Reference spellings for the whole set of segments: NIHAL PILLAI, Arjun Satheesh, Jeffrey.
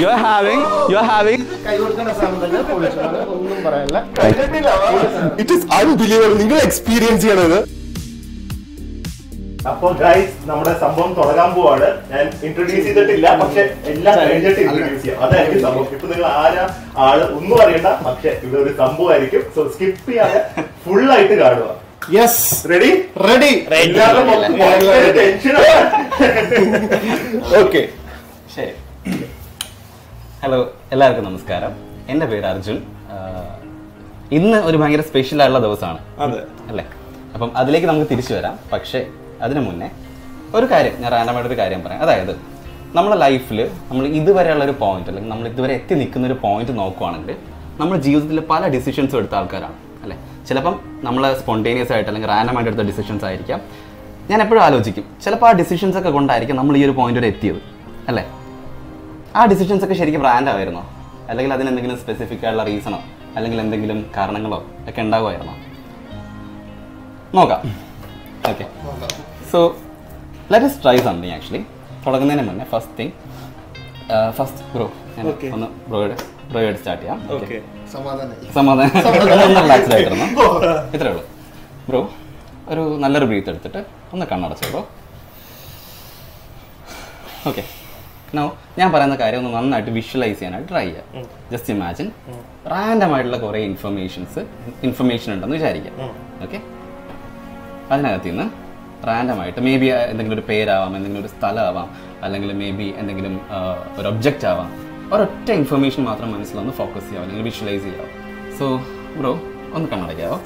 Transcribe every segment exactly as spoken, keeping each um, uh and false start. You're having, you're having. It is unbelievable. You experience another. So guys, we are going to introduce you to the So skip full. Yes. Ready? Ready. Ready. Okay. Hello, everyone. Namaskaram. My name is Arjun. Today is a special day. അപ്പം അതിലേക്ക് നമുക്ക് തിരിച്ചു വരാം പക്ഷേ അതിനു മുന്നേ ഒരു കാര്യം ഞാൻ റാൻഡമായിട്ട് ഒരു കാര്യം പറയാം അതായത് നമ്മുടെ ലൈഫിൽ നമ്മൾ ഇതുവരെയുള്ള ഒരു പോയിന്റ് അല്ലെങ്കിൽ നമ്മൾ ഇതുവരെ എത്തി നിൽക്കുന്ന ഒരു പോയിന്റ് നോക്കുകയാണെങ്കിൽ നമ്മൾ ജീവിതത്തിൽ പല ഡിസിഷൻസ് എടുത്ത ആൾക്കാരാണ് അല്ലേ ചിലപ്പോൾ നമ്മൾ സ്പോണ്ടേനിയസ് ആയിട്ട് അല്ലെങ്കിൽ റാൻഡമായിട്ട് എടുത്ത ഡിസിഷൻസ് ആയിരിക്കാം ഞാൻ എപ്പോഴും ആലോചിക്കും ചിലപ്പോൾ ആ ഡിസിഷൻസ് ഒക്കെ കൊണ്ടായിരിക്കും നമ്മൾ ഈ ഒരു പോയിന്റ് വരെ എത്തിയത് അല്ലേ ആ ഡിസിഷൻസ് ഒക്കെ ശരിക്കും റാൻഡമായിരുന്നോ അല്ലെങ്കിൽ അതിന് എന്തെങ്കിലും സ്പെസിഫിക് ആയിട്ടുള്ള റീസണോ അല്ലെങ്കിൽ എന്തെങ്കിലും കാരണങ്ങളോ ഒക്കെ ഉണ്ടാകുമായിരുന്നോ Moga. Okay. So let us try something actually. First thing. Uh, first bro. Okay. On the bro, bro start yeah. Okay. Samadhan. Samadhan. Relax later no. Itra bro. Bro, a nice breathe edutittu onnu kannadachu bro. Okay. Now, ഞാൻ പറയുന്ന കാര്യം ഒന്ന് നന്നായിട്ട് visualise ചെയ്യാനായിട്ട് try ചെയ്യുക. Just imagine random ആയിട്ടുള്ള കുറേ informations information ഉണ്ടെന്ന് വിചാരിക്കുക. Okay? അതിനകത്ത് നിന്ന് റാൻഡമായിട്ട് മേ ബി എന്തെങ്കിലും ഒരു പേരാവാം എന്തെങ്കിലും ഒരു സ്ഥലമാവാം അല്ലെങ്കിൽ മേ ബി എന്തെങ്കിലും ഒരു ഒബ്ജക്റ്റ് ആവാം ഒരൊറ്റ ഇൻഫർമേഷൻ മാത്രം മനസ്സിലൊന്ന് ഫോക്കസ് ചെയ്യാം അല്ലെങ്കിൽ വിഷ്വലൈസ് ചെയ്യാം സോ ബ്രോ ഒന്ന് കണ്ണടയ്ക്കാവോ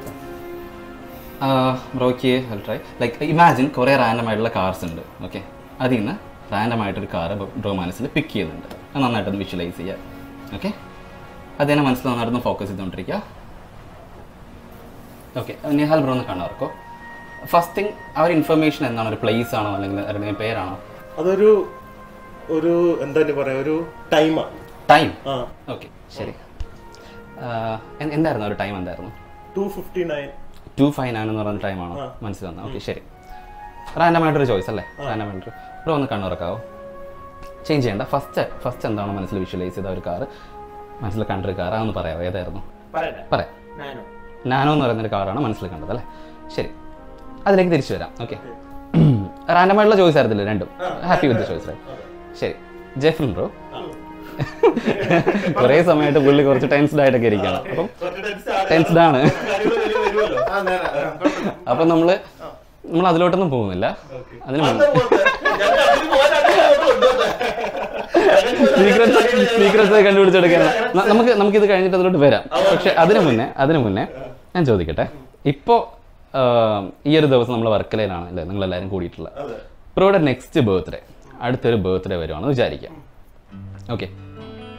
ബ്രോക്ക് ഐ ട്രൈ ലൈക്ക് ഇമാജിൻ കുറേ റാൻഡമായിട്ടുള്ള കാർസ് ഉണ്ട് ഓക്കെ അതിൽ നിന്ന് റാൻഡമായിട്ടൊരു കാറ് ബ്രോ മനസ്സിൽ പിക്ക് ചെയ്യുന്നുണ്ട് അത് നന്നായിട്ടൊന്ന് വിഷ്വലൈസ് ചെയ്യുക ഓക്കെ അതിനെ മനസ്സിൽ നന്നായിട്ടൊന്ന് ഫോക്കസ് ചെയ്തുകൊണ്ടിരിക്കുക ഓക്കെ നിഹാൽ ബ്രോ ഒന്ന് കണ്ണടക്കോ First thing, our information and our place on our pair. That's a time. Time? Uh. Okay, sure. Uh, and in there, time? two fifty-nine. two fifty-nine time. Uh. Okay, sure. Random address choice. Uh. Random address. Bro, one can change it. First, first, I visualize the car. I will country car. I will tell Nano. Nano is the car. I will tell you. Sure. That's like this. Okay. Random I choice. Happy with the choice, right? Sure. Jeffrey, bro. Correct. Some time to tense diet again. Tense down. Upon the Mulazot and the Pumilla. Secrets I can do it again. Namaki the candidate to Vera. Other Mune, other Mune, and Jodicata. Hippo. Year there was number of Kalana, Langal and Kuditla. Pro the next birthday. Add third birthday very on Jarika. Okay.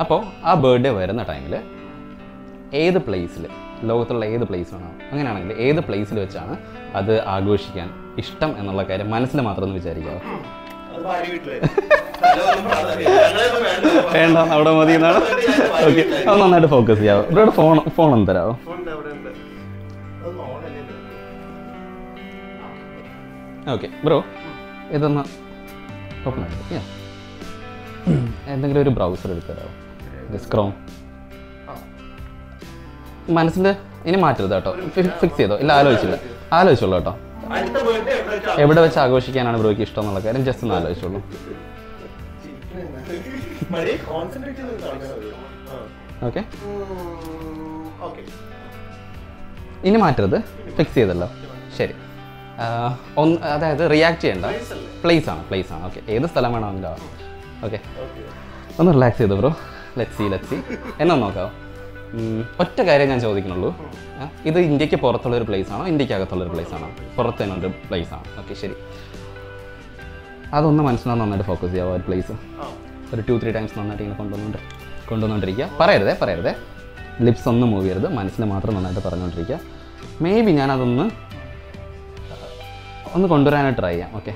Upon our birthday, where in the time A the place, local A the place on A the place, other Agushikan, Ishtam and Laka, minus the Matron Vijaria. And on out of Madina. Okay, I'm not to focus here. Brought phone on the row. Okay, bro. This open it. Yeah. Endengilu oru browser edukkaro. This Chrome. Manasile ini maatrada ട്ടോ. Fix ചെയ്തോ. ഇല്ല ആലോചിച്ചില്ല. ആലോചിച്ചോളൂ ട്ടോ. എവിടെ വെച്ച് ആഘോഷിക്കാനാണ് ബ്രോയ്ക്ക് ഇഷ്ടം എന്നുള്ള കാര്യം just ഒന്ന് ആലോചിച്ചോളൂ. മരി കോൺസെൻട്രേറ്റ് ചെയ്ത് നടക്കരുത്. ഓക്കേ. ഓക്കേ. ഇനി മാറ്റരുത്. ഫിക്സ് ചെയ്തല്ലോ. ശരി. Uh, on uh, that react cheyanda place aanu place aanu okay edu sthalam venavanga okay okay one relax chedu bro let's see let's see enna nokka otta karyam njan chodikkanullu idu indiakke porathulla oru place aanu indiakke agathulla oru place aanu porathena oru place aanu okay seri adonna manasana nannayittu focus cheyava oru place oru two three times nannayittu ingane kondonnundu kondonnundirikka parayirade parayirade lips onnu move cheyirade manasile mathram nannayittu paranjondirikka maybe njan adonna I will try it. Okay.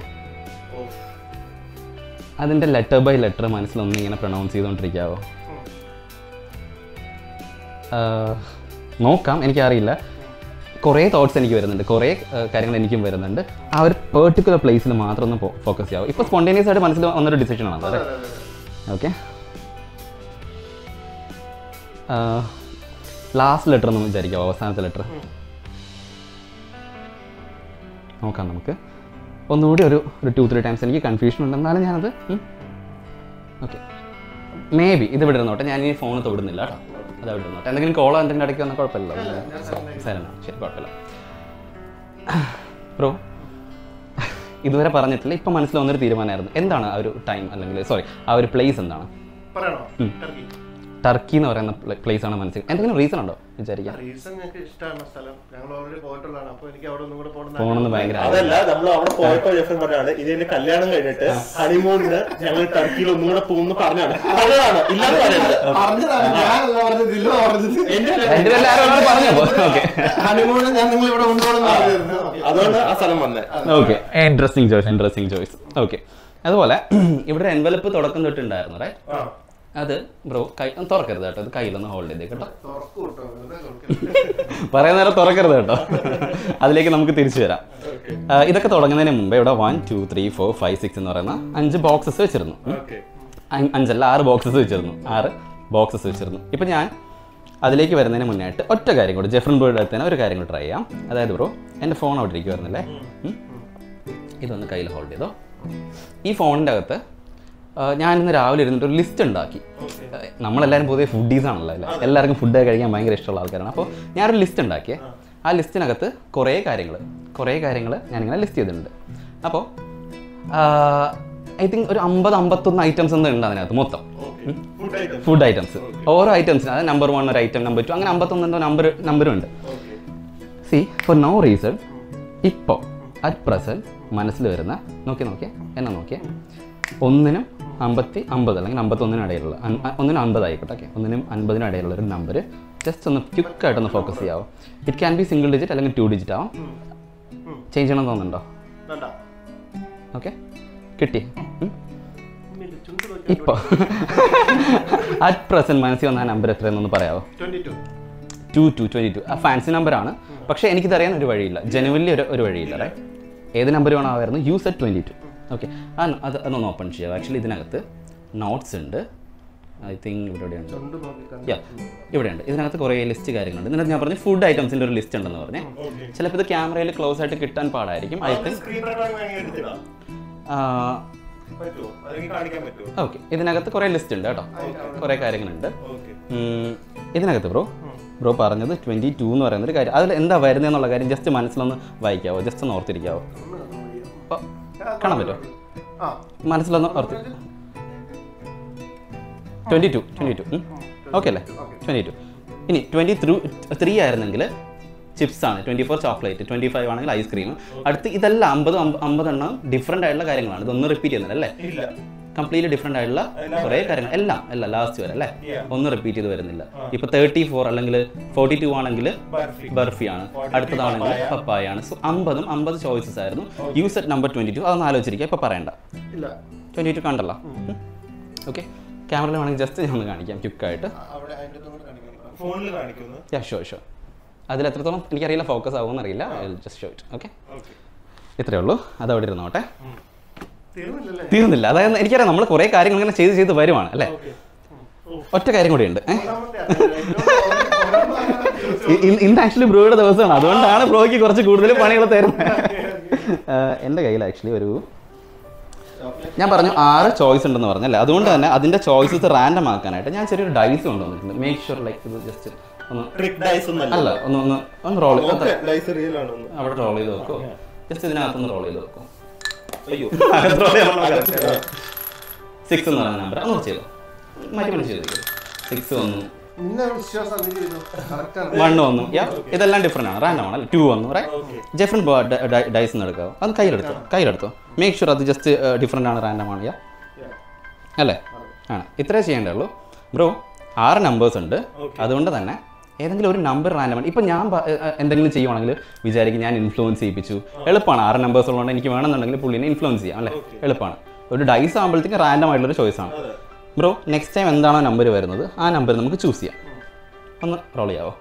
That is letter by letter. I will pronounce it. No, come. I don't know. There are thoughts. There are things. I particular place. Focus. Now, spontaneous decision. Okay. Last letter എന്ന് വിചാരിക്കാം, അവസാനത്തെ letter. നോക്കാം നമുക്ക് ഒന്നുകൂടി ഒരു ഒരു two three times. എനിക്ക് confusion ഉണ്ട്, എന്നാലും ഞാനത് ഓക്കെ മേ ബി ഇത് വിടരുന്നോട്ടെ. ഞാനീ ഫോണ് തൊടുന്നില്ല കേട്ടോ, അത് വിടരുന്നോട്ടെ. എന്തെങ്കിലും കോളോ എന്തെങ്കിലും ഇടയ്ക്ക് വന്നാൽ കുഴപ്പമില്ലല്ലോ. സൈലൻ്റ് ആണ്, ശരി, കുഴപ്പമില്ല ബ്രോ. ഇതുവരെ പറഞ്ഞിട്ടില്ല, ഇപ്പം മനസ്സിൽ വന്നൊരു തീരുമാനമായിരുന്നു. എന്താണ് ആ ഒരു ടൈം അല്ലെങ്കിൽ സോറി ആ ഒരു പ്ലേസ് എന്താണ്? ടർക്കി എന്ന് പറയുന്ന പ്ലേസ് ആണ് മനസ്സിൽ. എന്തെങ്കിലും റീസൺ ഉണ്ടോ വിചാരിക്കാം? അതല്ല, നമ്മൾ അവിടെ പോയപ്പോ ജെഫ്രി പറഞ്ഞാണ് ഇത് എന്റെ കല്യാണം കഴിഞ്ഞിട്ട് ഹണിമൂണിന് ഞങ്ങൾ ടർക്കിയിൽ ഒന്നുകൂടെ പോകുന്നു പറഞ്ഞാണ്. ഹണിമൂണിന് ഞാൻ നിങ്ങൾ ഇവിടെ കൊണ്ടുപോകണം, അതുകൊണ്ട് ആ സ്ഥലം വന്നേ. Okay, interesting choice, interesting choice. Okay, അതുപോലെ ഇവിടെ ഒരു എൻവലപ്പ് തുടക്കം തൊട്ടുണ്ടായിരുന്നു റൈറ്റ്? അത് ബ്രോ കൈ തുറക്കരുത് കേട്ടോ, അത് കയ്യിലൊന്ന് ഹോൾഡ് ചെയ്തേ കേട്ടോ. പറയുന്ന നേരം തുറക്കരുത് കേട്ടോ, അതിലേക്ക് നമുക്ക് തിരിച്ചു വരാം. ഇതൊക്കെ തുടങ്ങുന്നതിന് മുമ്പ് ഇവിടെ one two three four five six എന്ന് പറയുന്ന അഞ്ച് ബോക്സസ് വെച്ചിരുന്നു. അഞ്ചല്ല, ആറ് ബോക്സസ് വെച്ചിരുന്നു, ആറ് ബോക്സസ് വെച്ചിരുന്നു. ഇപ്പം ഞാൻ അതിലേക്ക് വരുന്നതിന് മുന്നായിട്ട് ഒറ്റ കാര്യം കൂടി ജെഫ്രിൻ ബ്രോയുടെ അടുത്ത് തന്നെ ഒരു കാര്യം കൂടി ട്രൈ ചെയ്യാം. അതായത് ബ്രോ എൻ്റെ ഫോൺ അവിടെ ഇരിക്കും വരുന്നില്ലേ, ഇതൊന്ന് കയ്യിൽ ഹോൾഡ് ചെയ്തോ. ഈ ഫോണിൻ്റെ അകത്ത് ഞാനിന്ന് രാവിലെ ഇരുന്നിട്ട് ഒരു ലിസ്റ്റ് ഉണ്ടാക്കി. നമ്മളെല്ലാവരും പൊതുവെ ഫുഡീസ് ആണല്ലോ, അല്ലേ? എല്ലാവർക്കും ഫുഡ് കഴിക്കാൻ ഭയങ്കര ഇഷ്ടമുള്ള ആൾക്കാരാണ്. അപ്പോൾ ഞാനൊരു ലിസ്റ്റ് ഉണ്ടാക്കിയേ. ആ ലിസ്റ്റിനകത്ത് കുറേ കാര്യങ്ങൾ കുറേ കാര്യങ്ങൾ ഞാനിങ്ങനെ ലിസ്റ്റ് ചെയ്തിട്ടുണ്ട്. അപ്പോൾ ഐ തിങ്ക് ഒരു അമ്പത് അമ്പത്തൊന്ന് ഐറ്റംസ് ഒന്നും ഉണ്ട് അതിനകത്ത് മൊത്തം. ഫുഡ് ഐറ്റംസ്, ഓരോ ഐറ്റംസിന് അതായത് നമ്പർ വൺ ഒരു ഐറ്റം, നമ്പർ ടു, അങ്ങനെ അമ്പത്തൊന്നെന്തോ നമ്പർ നമ്പറും ഉണ്ട്. സി ഫോർ നോ റീസൺ ഇപ്പോൾ അറ്റ് പ്രസൻറ്റ് മനസ്സിൽ വരുന്ന നോക്കി നോക്കിയേ എന്നെ നോക്കിയേ ഒന്നിനും അമ്പത്തി അമ്പത് അല്ലെങ്കിൽ അമ്പത്തൊന്നിനും ഇടയിലുള്ള ഒന്നിനും അമ്പത് ആയിക്കോട്ടെ, ഓക്കെ, ഒന്നിനും അൻപതിനും ഇടയിലുള്ള ഒരു നമ്പർ ജസ്റ്റ് ഒന്ന് ക്വിക്കായിട്ടൊന്ന് ഫോക്കസ് ചെയ്യാവോ. It can be single digit അല്ലെങ്കിൽ ടു ഡിജിറ്റ് ആവും. ചേഞ്ച് ചെയ്യണമെന്ന് തോന്നുന്നുണ്ടോ? ഓക്കെ, കിട്ടി. ഇപ്പോൾ അറ്റ് പ്രസൻറ്റ് മനസ്സിൽ വന്ന ആ നമ്പർ എത്രയെന്നൊന്ന് പറയാമോ? ടു ടു ട്വൻറ്റി ടു ആ ഫാൻസി നമ്പറാണ്, പക്ഷേ എനിക്കിതറിയാൻ ഒരു വഴിയില്ല, ജനുവനിൽ ഒരു ഒരു വഴിയില്ല അല്ലേ? ഏത് നമ്പർ വേണോ ആയിരുന്നു. Use at twenty two. Okay, ആ അത് അതൊന്ന് ഓപ്പൺ ചെയ്യാം. ആക്ച്വലി ഇതിനകത്ത് നോട്ട്സ് ഉണ്ട്, ഐ തിങ്ക് ഇവിടെയുണ്ട്, യാ ഇവിടെയുണ്ട്. ഇതിനകത്ത് കുറേ ലിസ്റ്റ് കാര്യങ്ങളുണ്ട്. എന്നിട്ട് ഞാൻ പറഞ്ഞു ഫുഡ് ഐറ്റംസിൻ്റെ ഒരു ലിസ്റ്റ് ഉണ്ടെന്ന് പറഞ്ഞേ. ചിലപ്പോൾ ഇത് ക്യാമറയിൽ ക്ലോസ് ആയിട്ട് കിട്ടാൻ പാടായിരിക്കും. ഐ തിങ്ക് ഓക്കെ, ഇതിനകത്ത് കുറേ ലിസ്റ്റ് ഉണ്ട് കേട്ടോ, കുറേ കാര്യങ്ങളുണ്ട് ഇതിനകത്ത്. ബ്രോ ബ്രോ പറഞ്ഞത് ട്വൻറ്റി ടു എന്ന് പറയുന്നൊരു കാര്യം, അതിൽ എന്താ വരുന്നതെന്നുള്ള കാര്യം ജസ്റ്റ് മനസ്സിലൊന്ന് വായിക്കാവോ, ജസ്റ്റ് ഒന്ന് ഓർത്തിരിക്കാവോ? അപ്പോൾ കാണാൻ പറ്റുമോ മനസ്സിലൊന്ന് ഓർത്ത്? Twenty two twenty two okay അല്ലേ? ട്വൻറ്റി ടു ഇനി ട്വൻറ്റി ത്രൂ ത്രീ ആയിരുന്നെങ്കിൽ ചിപ്സാണ്, twenty four chocolate, twenty five ആണെങ്കിൽ ഐസ്ക്രീം. അടുത്ത് ഇതെല്ലാം അമ്പത് അമ്പതെണ്ണം ഡിഫറെൻ്റ് ആയിട്ടുള്ള കാര്യങ്ങളാണ്. ഇതൊന്നും റിപ്പീറ്റ് ചെയ്യുന്നില്ല അല്ലേ? കംപ്ലീറ്റ്ലി ഡിഫറെൻ്റ് ആയിട്ടുള്ള കുറേ കാര്യങ്ങൾ എല്ലാം എല്ലാം ലാസ്റ്റ് വരെ അല്ലേ? ഒന്നും റിപ്പീറ്റ് ചെയ്ത് വരുന്നില്ല. ഇപ്പോൾ തേർട്ടി ഫോർ അല്ലെങ്കിൽ ഫോർട്ടി ടു ആണെങ്കിൽ ബർഫിയാണ്, അടുത്തതാണെങ്കിൽ പപ്പായാണ്. സോ അമ്പതും അമ്പത് ചോയ്സസ് ആയിരുന്നു. Use at number twenty two. അതൊന്നും ആലോചിച്ചിരിക്കുക, ഇപ്പോൾ പറയണ്ട. ട്വൻറ്റി ടു കണ്ടല്ല? ഓക്കെ, ക്യാമറയിൽ വേണമെങ്കിൽ ജസ്റ്റ് ഞാൻ ഒന്ന് കാണിക്കാം ക്വിക്കായിട്ട്. യാ ഷോ ഷോ അതിലെത്രത്തോളം എനിക്കറിയില്ല, ഫോക്കസ് ആകുമെന്നറിയില്ല. Just show it. ഓക്കെ, ഇത്രയേ ഉള്ളൂ. അതവിടെ ഇരുന്നോട്ടെ, തീർന്നില്ല. അതായത് എനിക്കറിയാം നമ്മൾ കുറേ കാര്യങ്ങൾ ഇങ്ങനെ ചെയ്ത് ചെയ്ത് വരുവാണ് അല്ലേ? ഒറ്റ കാര്യം കൂടി ഉണ്ട്. ഇന്ന് ആക്ച്വലി ബ്രോയുടെ ദിവസമാണ്, അതുകൊണ്ടാണ് ബ്രോയ്ക്ക് കുറച്ച് കൂടുതൽ പണികൾ തരുന്നത്. എൻ്റെ കയ്യിൽ ആക്ച്വലി ഒരു ഞാൻ പറഞ്ഞു ആറ് ചോയ്സ് ഉണ്ടെന്ന് പറഞ്ഞല്ലേ, അതുകൊണ്ട് തന്നെ അതിൻ്റെ ചോയ്സസ് റാൻഡം ആക്കാനായിട്ട് ഞാൻ ചെറിയൊരു ഡൈസ് കൊണ്ടുവന്നിട്ടുണ്ട്. മേക്ക് ഷുവർ ലൈക്ക് ഇത് ജസ്റ്റ് ഒന്ന് അല്ല ഒന്ന് ഒന്ന് ഒന്ന് റോൾ അവിടെ റോൾ ചെയ്ത് നോക്കോ, ജസ്റ്റ് ഇതിനകത്തൊന്ന് റോൾ ചെയ്ത് നോക്കോ. സിക്സ് എന്ന് പറയുന്ന നമ്പർ ഒന്ന് ചെയ്തു മാറ്റി ചെയ്തു. സിക്സ് വന്നു, വൺ വന്നു, ഇതെല്ലാം ഡിഫറെൻ്റ് ആണ്, റാൻഡം ആണല്ലോ. ടു വന്നു റൈറ്റ്? ജെഫ്രിൻ ഡൈസ് എന്ന് എടുക്കാവോ? അത് കയ്യിലെടുത്തോ കയ്യിലെടുത്തോ മേക്ക് ഷുവർ അത് ജസ്റ്റ് ഡിഫറെൻ്റ് ആണ്, റാൻഡം ആണ് യാ അല്ലേ? ആണ്, ഇത്രേ ചെയ്യേണ്ടേ ഉള്ളൂ. ബ്രോ ആറ് നമ്പേഴ്സ് ഉണ്ട്, അതുകൊണ്ട് തന്നെ ഏതെങ്കിലും ഒരു നമ്പർ റാൻഡമാണ്. ഇപ്പം ഞാൻ എന്തെങ്കിലും ചെയ്യുവാണെങ്കിൽ വിചാരിക്കും ഞാൻ ഇൻഫ്ലുവൻസ് ചെയ്യിപ്പിച്ചു, എളുപ്പമാണ്. ആറ് നമ്പേഴ്സ് ഉള്ളതുകൊണ്ട് എനിക്ക് വേണമെന്നുണ്ടെങ്കിൽ പുള്ളിനെ ഇൻഫ്ലുവൻസ് ചെയ്യാം അല്ലേ? എളുപ്പമാണ്. ഒരു ഡൈസ് ആകുമ്പോഴത്തേക്കും റാൻഡം ആയിട്ടുള്ളൊരു ചോയ്സാണ്. ബ്രോ നെക്സ്റ്റ് ടൈം എന്താണോ നമ്പർ വരുന്നത് ആ നമ്പർ നമുക്ക് ചൂസ് ചെയ്യാം. ഒന്ന് റോൾ ചെയ്യാവോ?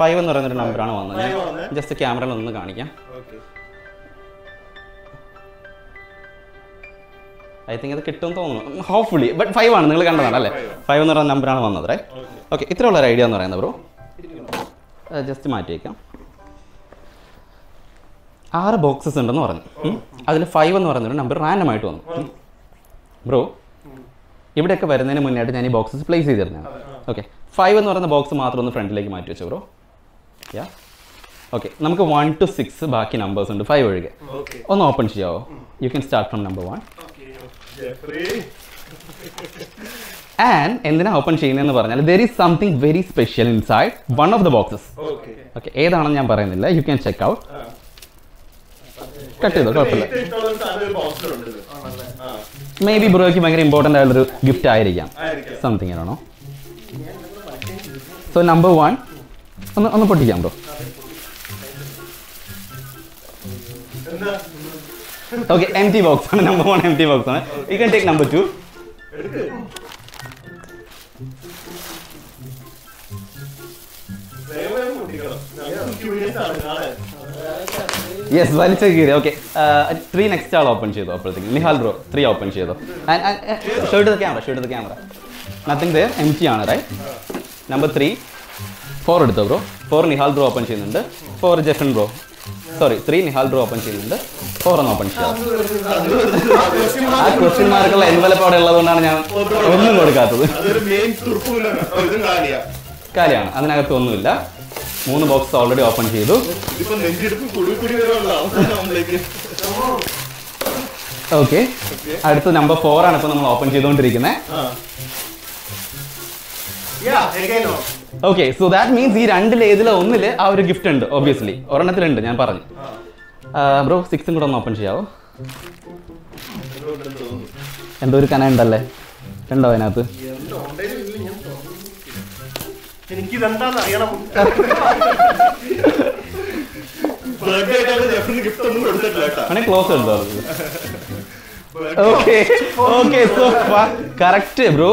ഫൈവ് എന്ന് പറയുന്നൊരു നമ്പറാണ് വന്നത്. ജസ്റ്റ് ക്യാമറയിൽ ഒന്ന് കാണിക്കാം. I think it's a hopefully. But five one, you can five. Five is number one, right? Okay. Okay. What idea bro? Uh, just my take. Six boxes in oh. hmm? oh. five is number random. Oh. Bro, if you have any boxes, place either. Oh. Okay. Five is the box in the front leg, bro. Yeah. Okay. We have one to six baki numbers and five. Okay. One open mm. You can start from number one. Okay. Jeffrey. And open there is something very special inside one of the boxes. Okay. Okay. Okay. You can check out. Uh. Cut it. Maybe bro, you very important gift. Something I don't know. So number one. Let's put it, bro. Okay, empty box. Number one empty box. Okay. You can take number two. Yes, well, okay. Uh, three next child open. Nihal bro, three open. And, and uh, show it to the camera. Show it to the camera. Nothing there. Empty, right? Number three. Four bro. Four Nihal bro open. Four Jeffrey bro. Sorry, three Nihal bro open cheyunnundu, four on open cheyadu. Aa question mark alla envelope avade ulladondana njan onnu kodukkathathu. Adoru main turpula idum kaaliya. Kaaliyaana, adanagath onnu illa. Three boxes already open cheyadu. Ipo nenjidukku kudu kudu verulla avana nammalekku. Okay. Adutha number four aanu ipo nammal open cheyidondirikune. Yeah, again. Okay, so that means these two lays la onnile aa oru gift undu obviously. Oranathil undu njan paranju. Ah bro, six um kuda open cheyavo. Endo oru kana undalle. Kando adanathu. Endo ondayil illu njan thonu. Enikku identana ariyana mutta. Birthday aanu Jeffrey gift onnu koduttilla ata. Ane close undu. Okay. Okay, so far correct bro.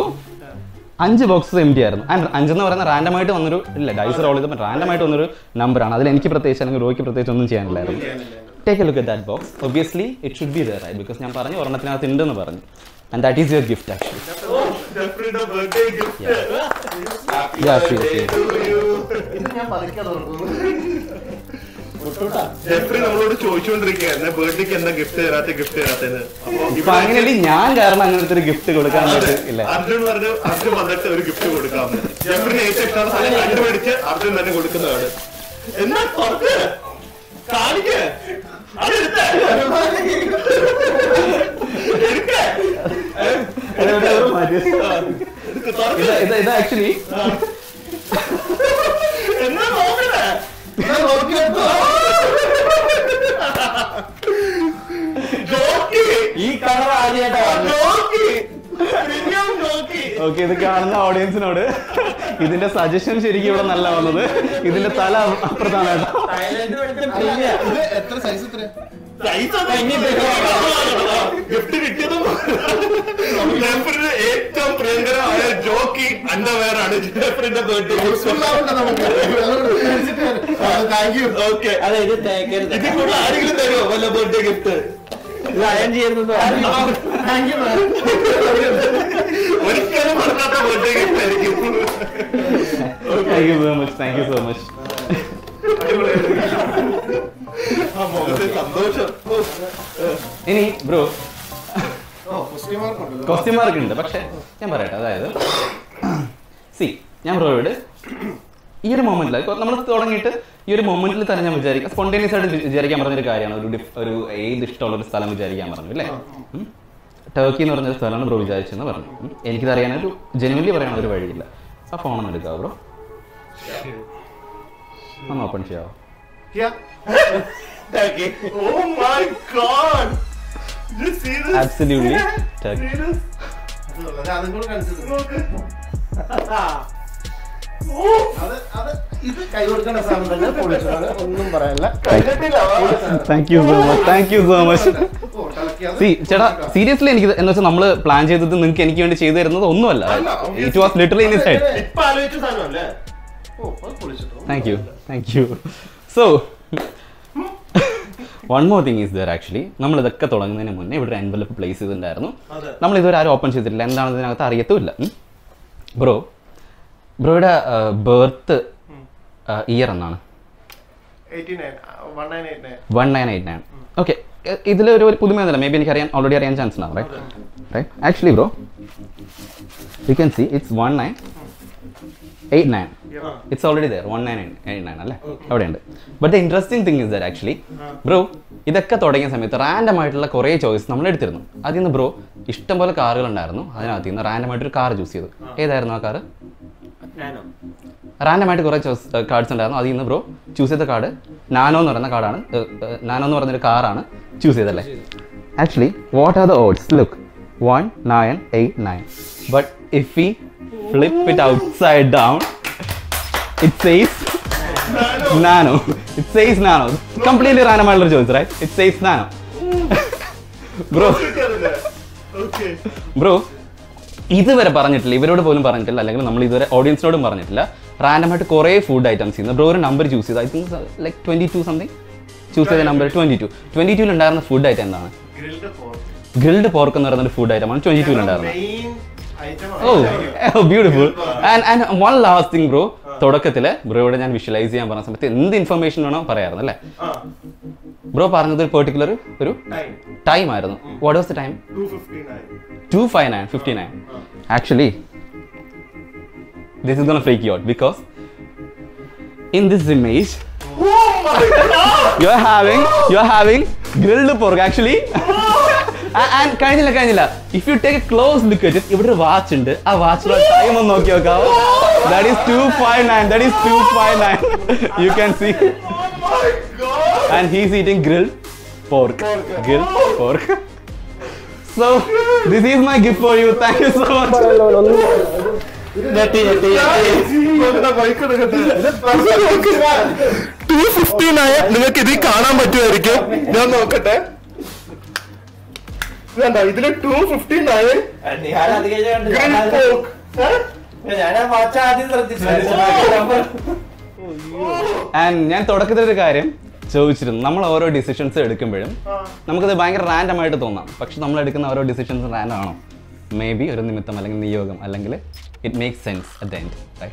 five boxes empty and five ennu parayna random aayittu vannu illa dice roll edum random aayittu vannu number aanu adil enikku pratheesh alengu royku pratheesh onnum cheyanillayirunnu. Take a look at that box. Obviously it should be there, right? Because njan paranju oranathinath undu nu paranju, and that is your gift actually. Oh, Jeffrey the birthday gift. Yeah. Happy yeah, birthday to you. Idu njan palikkathor ottota Jeffrey nammalodu choichondirikkaana birthday ku enna gift therathe gift therathe. ഇപ്പോ അങ്ങനെയല്ലേ ഞാൻ കാരണം അങ്ങനത്തെ ഒരു gift കൊടുക്കാൻ പറ്റില്ല. അർജുൻ പറഞ്ഞു അർജുൻ വന്നിട്ട് ഒരു ഗിഫ്റ്റ് കൊടുക്കാം. ജെഫ്രിനെ ഏറ്റെടുത്ത സാധനം കണ്ടുപിടിച്ച് അർജുൻ തന്നെ കൊടുക്കുന്നതാണ്. എന്നാ കുറച്ച് കാണിക്ക്. അതെടുത്ത് എടുക്ക്. എന്നെവരോ മാറ്റി. ഇത് ഇത് ആക്ച്വലി എന്നാ നോക്കണ. ഞാൻ നോക്കിയപ്പോ okay, the audience ഇതിന്റെ സജഷൻ ശരിക്കും ഇവിടെ നല്ല വന്നത് ഇതിന്റെ തല അപ്രധാനമായിട്ട് ഏറ്റവും പ്രിയങ്കരമായ ജോക്കി അണ്ടർവെയറാണ് ജെഫ്രിന്റെ ബർത്ത്ഡേ. ഇതിനുള്ള ആരെങ്കിലും തരുമോ വല്ല ബർത്ത്ഡേ ഗിഫ്റ്റ്? ഒരിക്കലും മറക്കാത്ത ബർത്ത്ഡേ ഗിഫ്റ്റ് ആയിരിക്കും. Thank you so much. Thank you so much. ഇനി ബ്രോ ക്വസ്റ്റ്യൻ മാർക്ക് ഉണ്ട്, പക്ഷെ ഞാൻ പറയട്ടെ, അതായത് സി ഞാൻ ബ്രോയോട് ഈ ഒരു മൊമെന്റിൽ നമ്മൾ തുടങ്ങിയിട്ട് ഈ ഒരു മൊമെന്റിൽ തന്നെ ഞാൻ വിചാരിക്കാം, സ്പോണ്ടേനിയസ് ആയിട്ട് വിചാരിക്കാൻ പറഞ്ഞൊരു കാര്യമാണ് ഒരു ഒരു ഏത് ഇഷ്ടമുള്ളൊരു സ്ഥലം വിചാരിക്കാൻ പറഞ്ഞു അല്ലേ. ടർക്കി എന്ന് പറഞ്ഞൊരു സ്ഥലമാണ് ബ്രോ വിചാരിച്ചെന്ന് പറഞ്ഞു. എനിക്കതറിയാനൊരു ജെനുവൻലി പറയാൻ ഒരു വഴിയില്ല. ആ ഫോണൊന്നും എടുക്കാവോ ബ്രോ? ഒന്ന് ഓപ്പൺ ചെയ്യാവോ? Yeah. Turkey. Oh my God! Did you see this? Absolutely. Turkey. That is good. Consider. Thank you so much. Thank you so much. See, Cheta, seriously, I am not plan to do anything. I am not going to do. It was literally in his head. Thank you. Thank you. So, One more thing is there actually. We have to an envelope place. We have open it. Bro, bro's uh, birth uh, year is eighty-nine. nineteen eighty-nine. nineteen eighty-nine. Hmm. Okay. Maybe I already arrange chance now, right? Right? Actually, bro, you can see it's nineteen eighty-nine. Yeah. It's already there. nineteen eighty-nine. Okay. But the interesting thing is that actually, bro, this is a random choice. That is, bro, you have a car. That is, random car. What is the car? Random. Random cards. That is, bro, choose the card. Nano is a car. Choose it. Actually, what are the odds? Look, one nine eight nine. But if we flip it outside down, it says nano. nano. It says nano. Completely random choice, right? It says nano. Bro. Okay. Bro. Either way, we the audience random had food items. Bro, number choose I think like twenty-two something. Choose the number twenty-two. twenty-two is food item. Grilled pork. Grilled pork is food item. twenty-two main item. Oh, oh, beautiful. And and one last thing, bro. Bro, I visualize information. Bro, particular time. Time. What was the time? two fifty-nine. two fifty-nine. fifty-nine. Actually, this is gonna freak you out because in this image, oh my God. You're having, you're having grilled pork actually. And, and if you take a close look at it, you will watch it. A watch time that is two fifty-nine. That is two fifty-nine. You can see. Oh my God. And he's eating grilled pork. Grilled pork. So this is my gift for you. Thank you so much. two fifty-nine. I two fifty-nine. And Nihala grilled pork. And I thought that we have decisions. We have random decisions. decisions random. Maybe it makes sense at the end, right?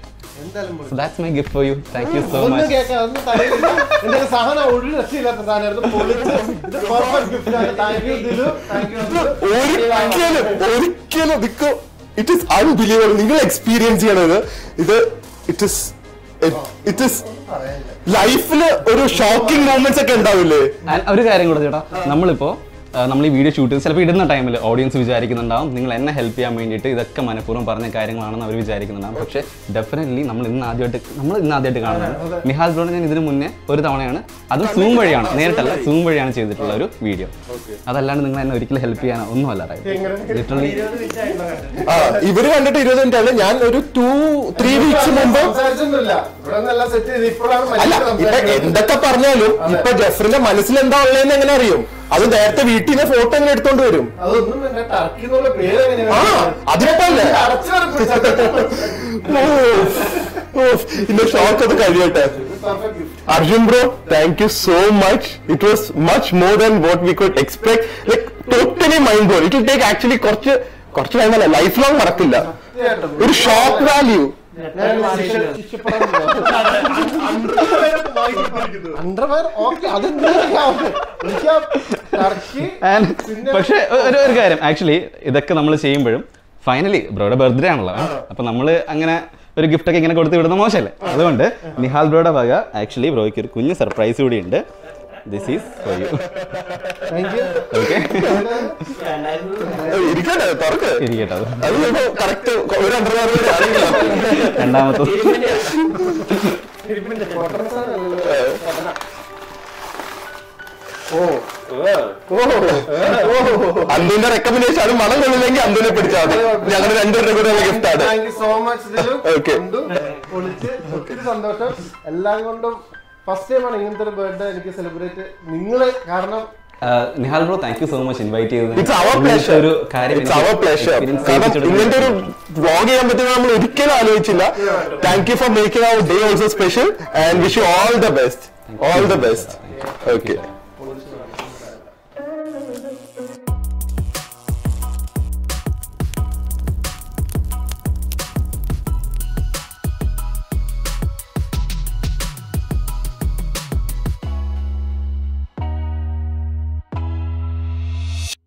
So that's my gift for you. Thank you so much. It is unbelievable experience. It is it, it is life a shocking moments. And Uh, we video shooters, we didn't have time for the audience. We help you. Definitely, we have a I don't know if you have a photo. I don't know Arjun bro, thank you so much. It was much more than what we could expect. Like, totally mind blowing. It will take actually a lifelong. It's shock value. Underwear? Okay, that's actually, this finally, brother birthday. So, we gift to Nihal brother, actually, bro, a surprise. This is for you. Thank you. Okay. Oh. Oh. Oh. Thank you so much, Dilip. Okay. First time I celebrated celebrate uh, Nihal bro, thank you so much for inviting us. It's our pleasure. It's our pleasure. Thank you for making our day also special and wish you all the best. All the best. Okay.